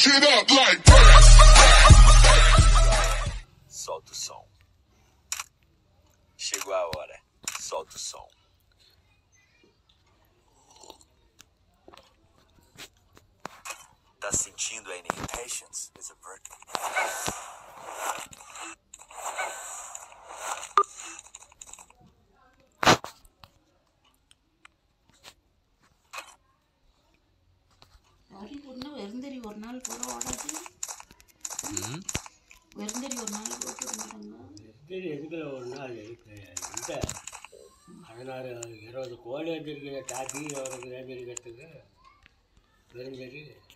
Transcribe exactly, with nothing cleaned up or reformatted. Switch it up like that. Solta o som. Chegou a hora. Solta o som. Tá sentindo a irritations? Is it working? I don't know.